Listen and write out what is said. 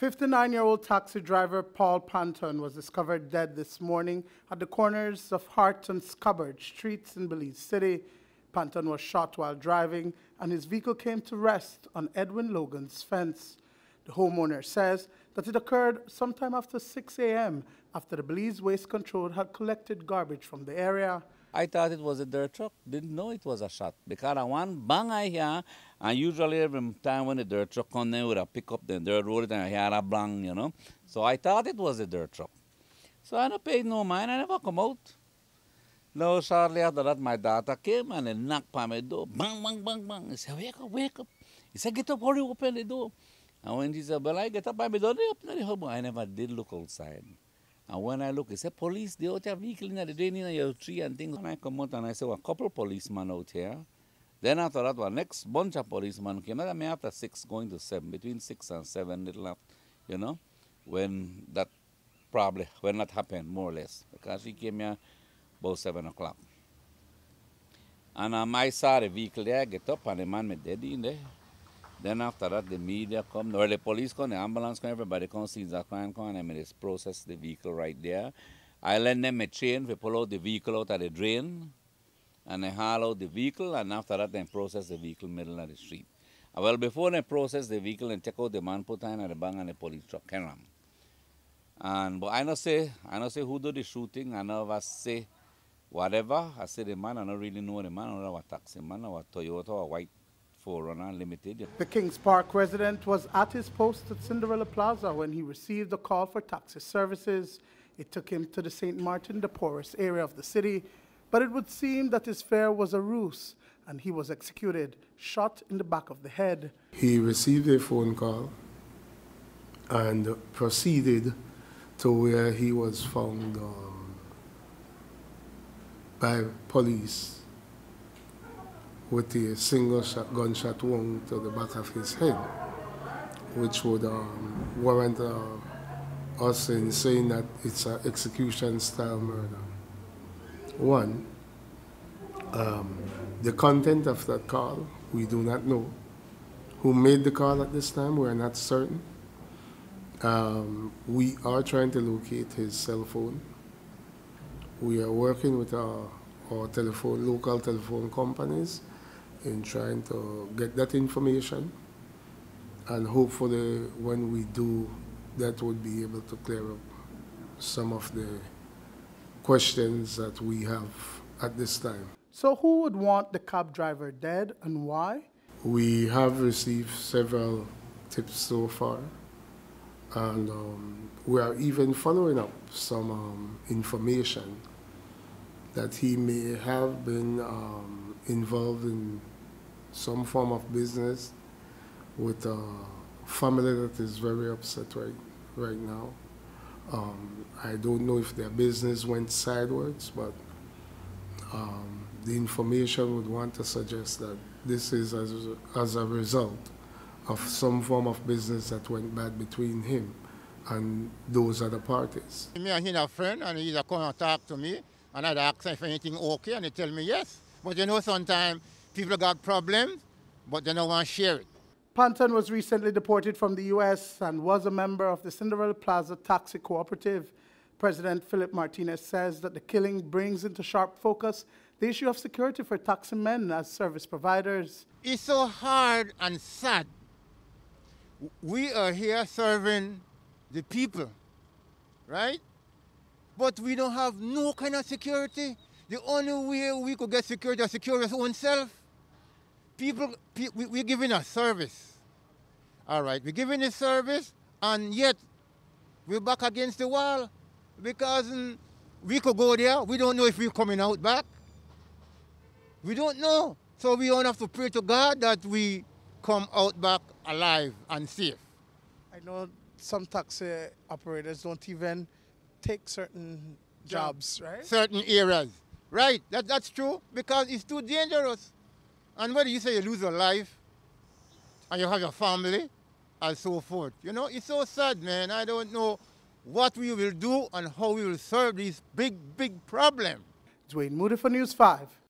59-year-old taxi driver Paul Panton was discovered dead this morning at the corners of Hart and Scabbard Streets in Belize City. Panton was shot while driving, and his vehicle came to rest on Edwin Logan's fence. The homeowner says that it occurred sometime after 6 a.m. after the Belize Waste Control had collected garbage from the area. I thought it was a dirt truck, didn't know it was a shot. Because one bang I hear, and usually every time when the dirt truck comes in with a pickup, then dirt road, and I hear a bang, you know. So I thought it was a dirt truck. So I don't pay no mind, I never come out. No, shortly after that, my daughter came and they knocked on my door. Bang, bang, bang, bang. He said, wake up, wake up. He said, get up, hurry, open the door. And when he said, well, I get up by my door, they opened the door. I never did look outside. And when I look, he said, police, they out your vehicle in the drain, in your tree and things. And I come out and I saw a couple of policemen out here. Then after that, the next bunch of policemen came out. I mean, after 6 going to 7, between 6 and 7, little after, you know, when that happened, more or less. Because she came here about 7 o'clock. And I saw the vehicle there, I get up, and the man was dead in there. Then after that, the media come, or the police come, the ambulance come, everybody comes, sees that crime come, and they process the vehicle right there. I lend them a chain, we pull out the vehicle out of the drain, and they haul out the vehicle, and after that, they process the vehicle middle of the street. Well, before they process the vehicle and take out the man put in the bang and the police truck, can ram. And but I not say who do the shooting, I never say whatever. I say the man, I don't really know the man, I know a taxi man, or a Toyota, or a white. The Kings Park resident was at his post at Cinderella Plaza when he received a call for taxi services. It took him to the St. Martin, the poorest area of the city, but it would seem that his fare was a ruse and he was executed, shot in the back of the head. He received a phone call and proceeded to where he was found by police, with a single gunshot wound to the back of his head, which would warrant us in saying that it's an execution-style murder. One, the content of that call, we do not know. Who made the call at this time, we are not certain. We are trying to locate his cell phone. We are working with our local telephone companies in trying to get that information, and hopefully when we do, that would be able to clear up some of the questions that we have at this time. So who would want the cab driver dead and why? We have received several tips so far, and we are even following up some information that he may have been involved in some form of business with a family that is very upset right now. I don't know if their business went sideways, but the information would want to suggest that this is as a result of some form of business that went bad between him and those other parties. Me and him are friends, and he's come and talk to me, and I'd ask if anything okay, and they tell me yes. But you know, sometimes people got problems, but they don't want to share it. Panton was recently deported from the U.S. and was a member of the Cinderella Plaza Taxi Cooperative. President Philip Martinez says that the killing brings into sharp focus the issue of security for taxi men as service providers. It's so hard and sad. We are here serving the people, right? But we don't have no kind of security. The only way we could get security is secure our own self. People, we're giving a service. All right, we're giving a service, and yet we're back against the wall because we could go there. We don't know if we're coming out back. We don't know. So we all have to pray to God that we come out back alive and safe. I know some taxi operators don't even take certain jobs, right? Certain areas. Right, that's true, because it's too dangerous. And whether you say you lose your life and you have your family and so forth, you know, it's so sad, man. I don't know what we will do and how we will solve this big, big problem. Dwayne Moody for News 5.